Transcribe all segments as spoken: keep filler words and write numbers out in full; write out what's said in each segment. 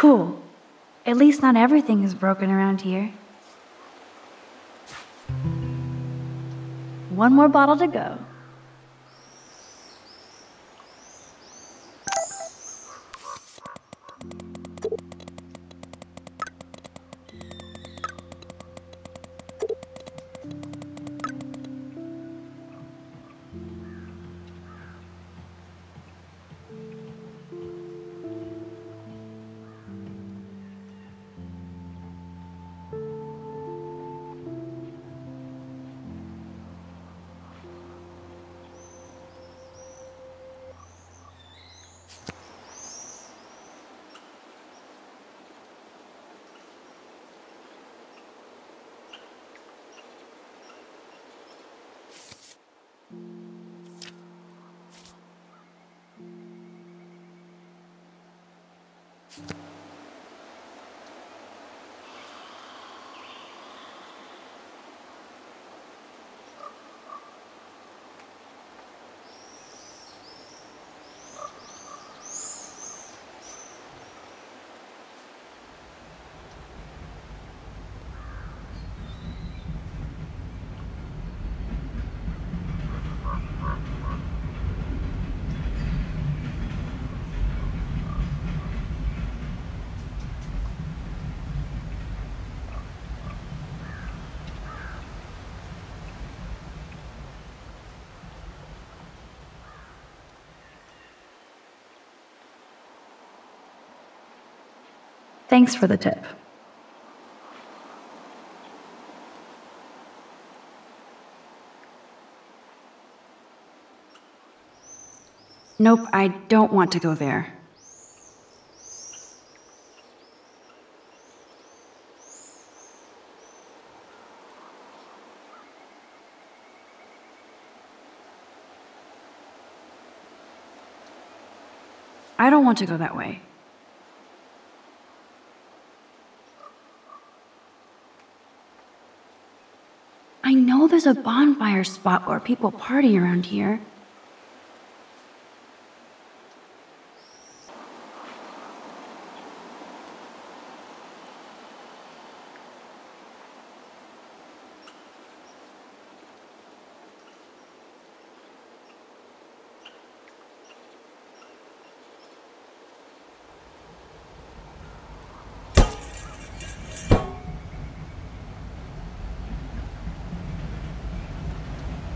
Cool. At least not everything is broken around here. One more bottle to go. Thanks for the tip. Nope, I don't want to go there. I don't want to go that way. I know there's a bonfire spot where people party around here.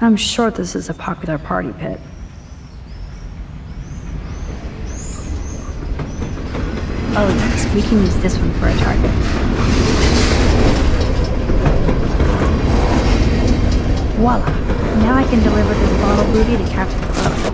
I'm sure this is a popular party pit. Oh yes, we can use this one for a target. Voila! Now I can deliver this bottle booty to Captain Club.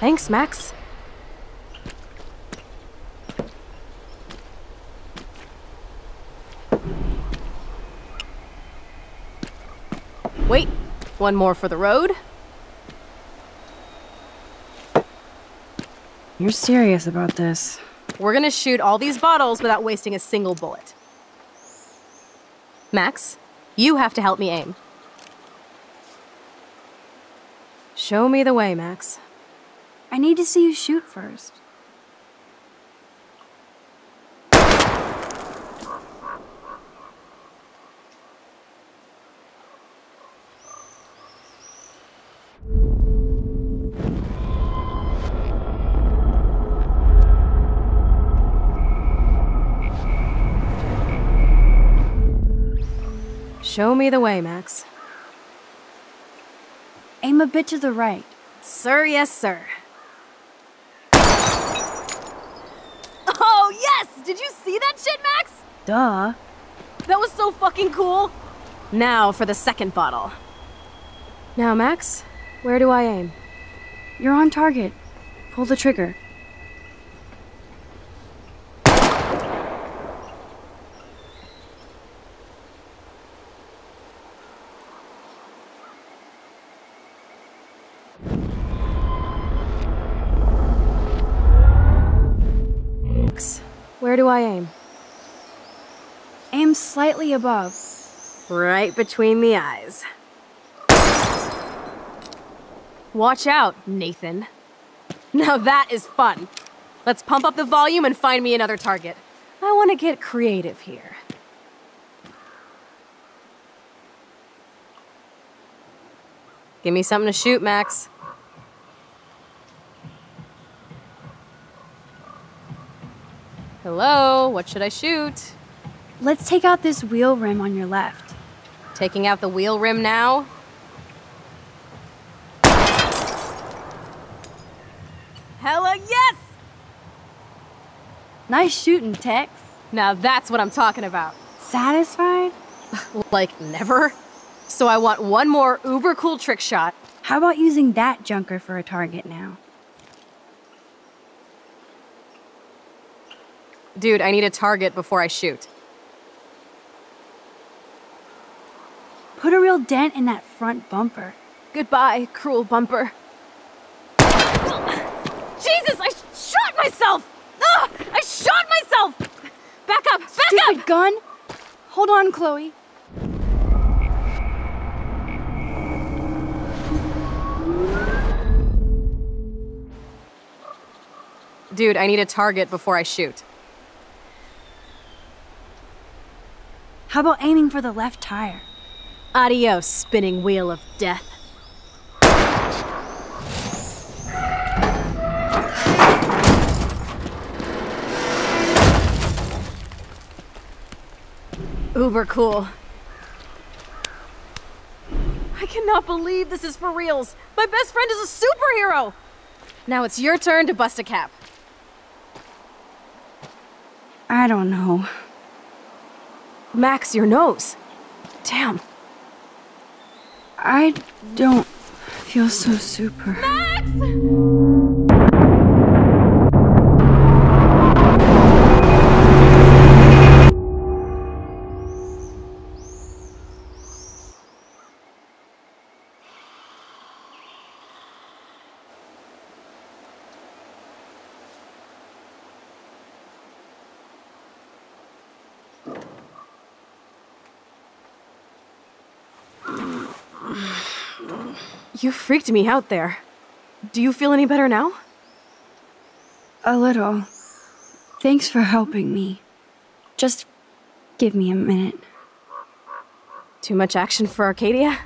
Thanks, Max. Wait, one more for the road? You're serious about this. We're gonna shoot all these bottles without wasting a single bullet. Max, you have to help me aim. Show me the way, Max. I need to see you shoot first. Show me the way, Max. Aim a bit to the right. Sir, yes, sir. Oh, yes! Did you see that shit, Max? Duh. That was so fucking cool! Now for the second bottle. Now, Max, where do I aim? You're on target. Pull the trigger. Where do I aim? Aim slightly above. Right between the eyes. Watch out, Nathan. Now that is fun. Let's pump up the volume and find me another target. I want to get creative here. Give me something to shoot, Max. Hello, what should I shoot? Let's take out this wheel rim on your left. Taking out the wheel rim now? Hella yes! Nice shooting, Tex. Now that's what I'm talking about. Satisfied? Like never. So I want one more uber cool trick shot. How about using that junker for a target now? Dude, I need a target before I shoot. Put a real dent in that front bumper. Goodbye, cruel bumper. Jesus, I shot myself! Ugh, I shot myself! Back up, back Stupid up! Stupid gun! Hold on, Chloe. Dude, I need a target before I shoot. How about aiming for the left tire? Adios, spinning wheel of death. Uber cool. I cannot believe this is for reals. My best friend is a superhero. Now it's your turn to bust a cap. I don't know. Max, your nose. Damn. I don't feel so super. Max! You freaked me out there. Do you feel any better now? A little. Thanks for helping me. Just give me a minute. Too much action for Arcadia?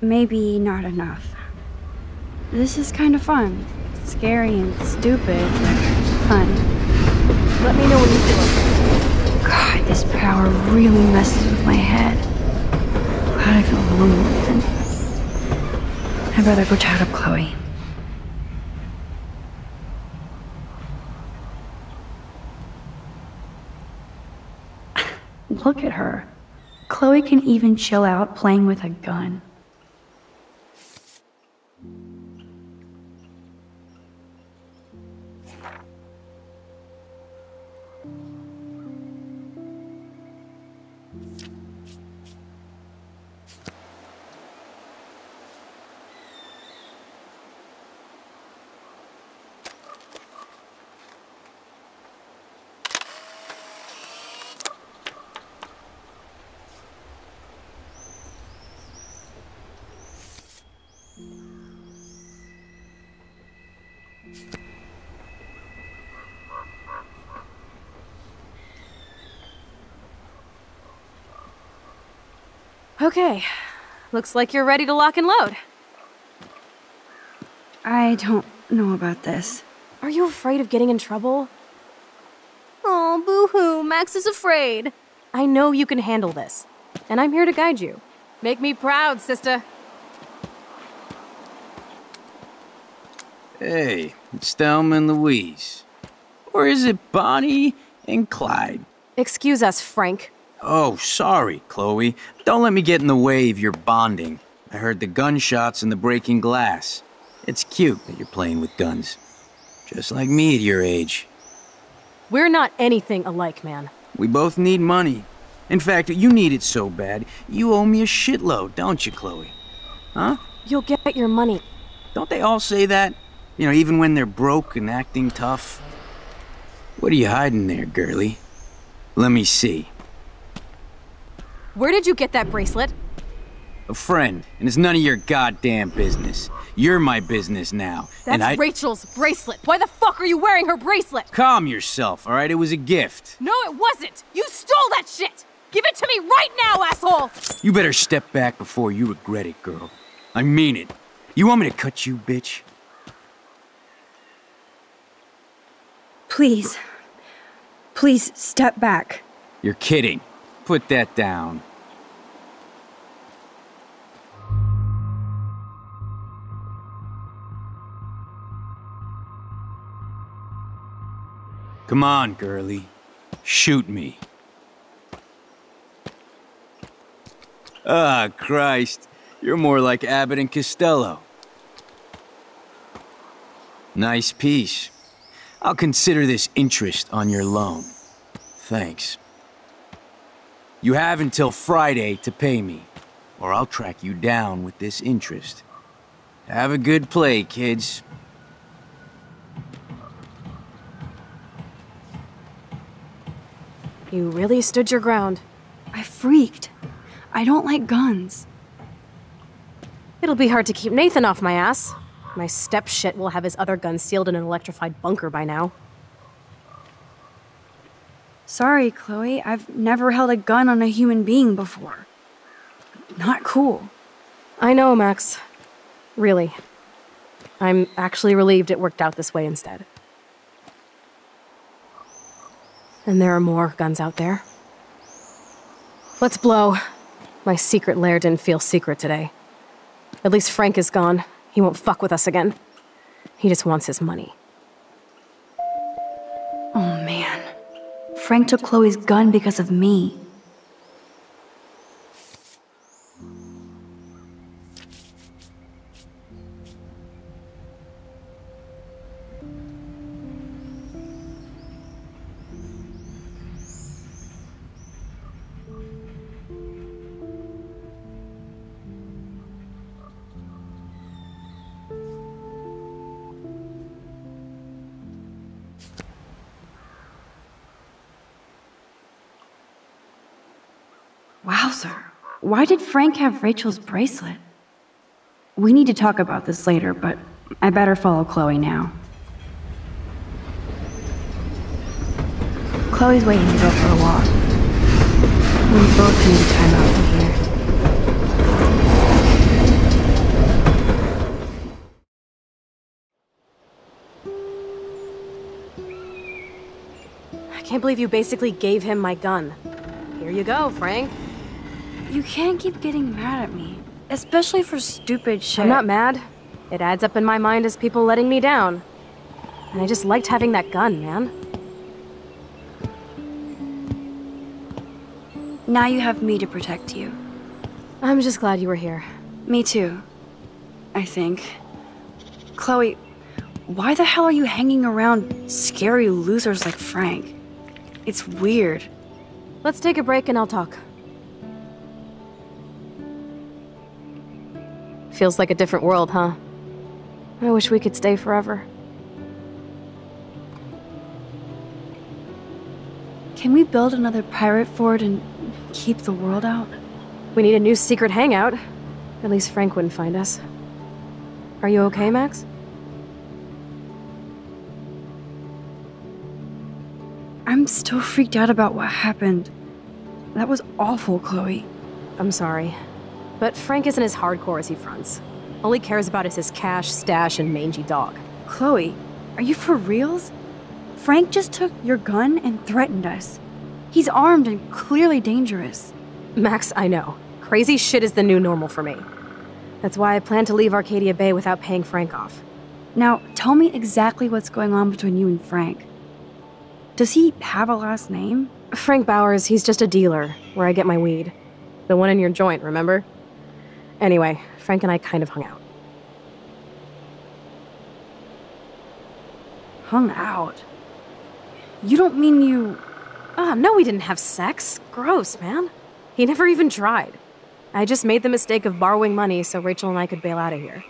Maybe not enough. This is kind of fun. Scary and stupid, but fun. Let me know when you feel okay. God, this power really messes with my head. Glad I feel alone with it. I'd rather go chat up Chloe. Look at her. Chloe can even chill out playing with a gun. Okay, looks like you're ready to lock and load. I don't know about this. Are you afraid of getting in trouble? Oh, boo-hoo, Max is afraid. I know you can handle this, and I'm here to guide you. Make me proud, sister. Hey, it's Thelma and Louise. Or is it Bonnie and Clyde? Excuse us, Frank. Oh, sorry, Chloe. Don't let me get in the way of your bonding. I heard the gunshots and the breaking glass. It's cute that you're playing with guns. Just like me at your age. We're not anything alike, man. We both need money. In fact, you need it so bad, you owe me a shitload, don't you, Chloe? Huh? You'll get your money. Don't they all say that? You know, even when they're broke and acting tough. What are you hiding there, girlie? Let me see. Where did you get that bracelet? A friend, and it's none of your goddamn business. You're my business now. That's and I... Rachel's bracelet. Why the fuck are you wearing her bracelet? Calm yourself, all right? It was a gift. No, it wasn't. You stole that shit. Give it to me right now, asshole. You better step back before you regret it, girl. I mean it. You want me to cut you, bitch? Please. Please step back. You're kidding. Put that down. Come on, girlie. Shoot me. Ah, Christ. You're more like Abbott and Costello. Nice piece. I'll consider this interest on your loan. Thanks. You have until Friday to pay me, or I'll track you down with this interest. Have a good play, kids. You really stood your ground. I freaked. I don't like guns. It'll be hard to keep Nathan off my ass. My step-shit will have his other gun sealed in an electrified bunker by now. Sorry, Chloe. I've never held a gun on a human being before. Not cool. I know, Max. Really. I'm actually relieved it worked out this way instead. And there are more guns out there. Let's blow. My secret lair didn't feel secret today. At least Frank is gone. He won't fuck with us again. He just wants his money. Oh, man. Frank took Chloe's gun because of me. Why did Frank have Rachel's bracelet? We need to talk about this later, but I better follow Chloe now. Chloe's waiting to go for a walk. We both need time out from here. I can't believe you basically gave him my gun. Here you go, Frank. You can't keep getting mad at me, especially for stupid shit. I'm not mad. It adds up in my mind as people letting me down. And I just liked having that gun, man. Now you have me to protect you. I'm just glad you were here. Me too, I think. Chloe, why the hell are you hanging around scary losers like Frank? It's weird. Let's take a break and I'll talk. Feels like a different world, huh? I wish we could stay forever. Can we build another pirate fort and keep the world out? We need a new secret hangout. At least Frank wouldn't find us. Are you okay, Max? I'm still freaked out about what happened. That was awful, Chloe. I'm sorry. But Frank isn't as hardcore as he fronts. All he cares about is his cash, stash, and mangy dog. Chloe, are you for reals? Frank just took your gun and threatened us. He's armed and clearly dangerous. Max, I know. Crazy shit is the new normal for me. That's why I plan to leave Arcadia Bay without paying Frank off. Now, tell me exactly what's going on between you and Frank. Does he have a last name? Frank Bowers, he's just a dealer, where I get my weed. The one in your joint, remember? Anyway, Frank and I kind of hung out. Hung out? You don't mean you... Ah, oh, no, we didn't have sex. Gross, man. He never even tried. I just made the mistake of borrowing money so Rachel and I could bail out of here.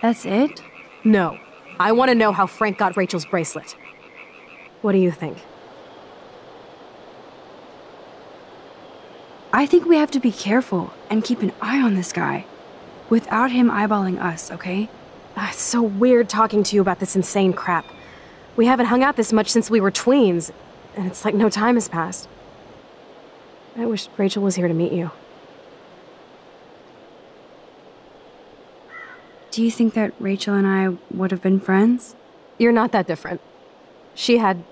That's it? No. I want to know how Frank got Rachel's bracelet. What do you think? I think we have to be careful and keep an eye on this guy. Without him eyeballing us, okay? Uh, it's so weird talking to you about this insane crap. We haven't hung out this much since we were tweens, and it's like no time has passed. I wish Rachel was here to meet you. Do you think that Rachel and I would have been friends? You're not that different. She had...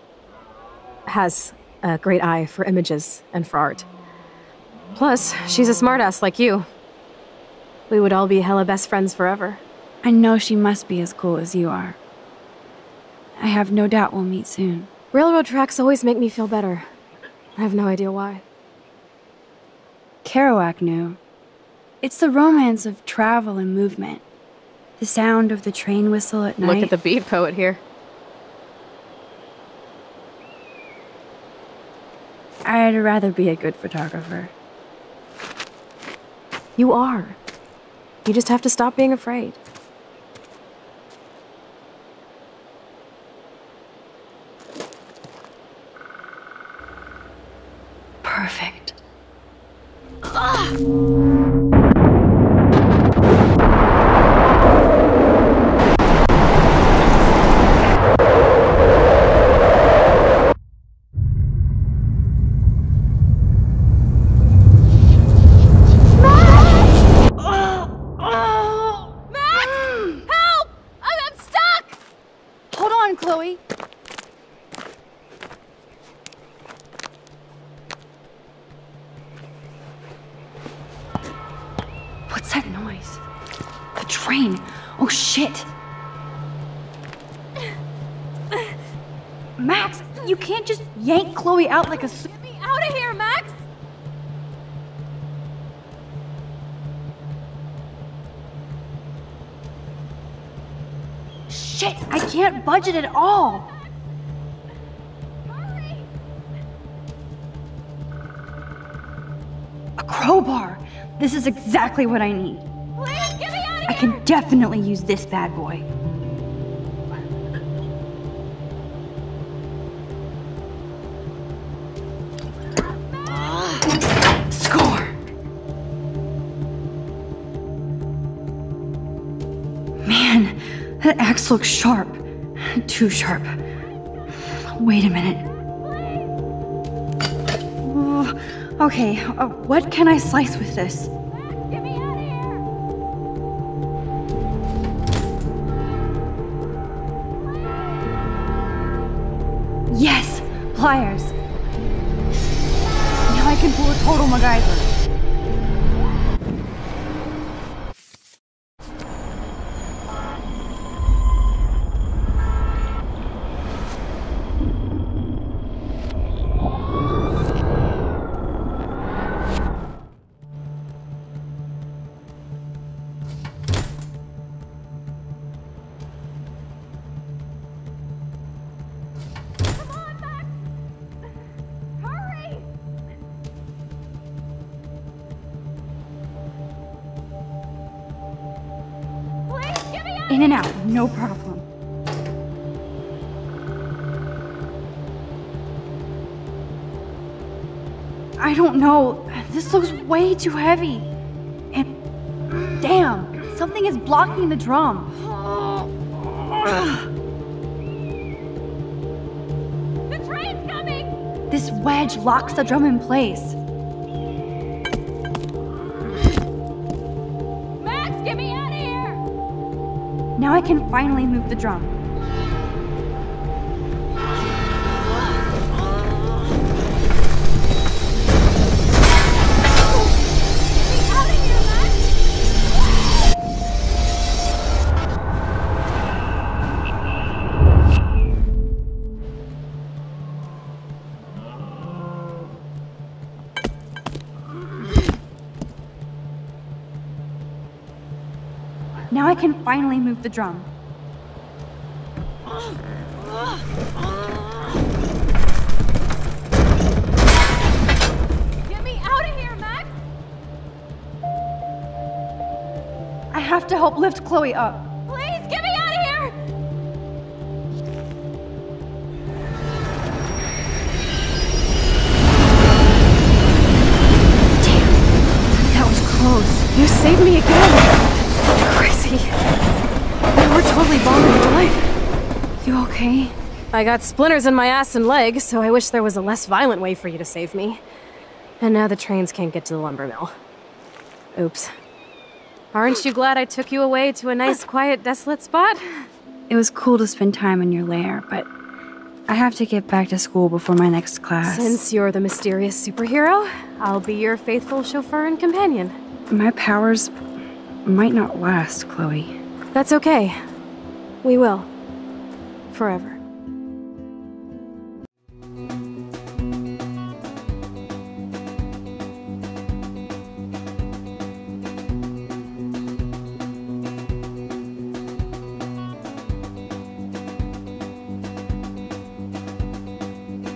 has a great eye for images and for art. Plus, she's a smartass like you. We would all be hella best friends forever. I know she must be as cool as you are. I have no doubt we'll meet soon. Railroad tracks always make me feel better. I have no idea why. Kerouac knew. It's the romance of travel and movement. The sound of the train whistle at night. Look at the beat poet here. I'd rather be a good photographer. You are. You just have to stop being afraid. Perfect. Ah! Max, you can't just yank Chloe out like a... Get me out of here, Max! Shit, I can't budget at all! Hurry! A crowbar! This is exactly what I need. Please, get me out of here! I can definitely use this bad boy. That axe looks sharp. Too sharp. Wait a minute. Oh, okay, uh, what can I slice with this? Get me out of here! Yes! Pliers! Now I can pull a total MacGyver. In and out, no problem. I don't know, this looks way too heavy. And damn, something is blocking the drum. The train's coming! This wedge locks the drum in place. Now I can finally move the drum. Get me out of here, Max! Now I can finally move the drum. Get me out of here, Max! I have to help lift Chloe up. Please, get me out of here! Damn, that was close. You saved me again. Crazy. We were totally bombing for life. You okay? I got splinters in my ass and leg, so I wish there was a less violent way for you to save me. And now the trains can't get to the lumber mill. Oops. Aren't you glad I took you away to a nice, quiet, desolate spot? It was cool to spend time in your lair, but I have to get back to school before my next class. Since you're the mysterious superhero, I'll be your faithful chauffeur and companion. My powers might not last, Chloe. That's okay. We will. Forever.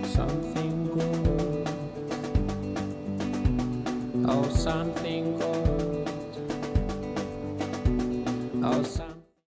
Something good. Oh, something good. Oh, something.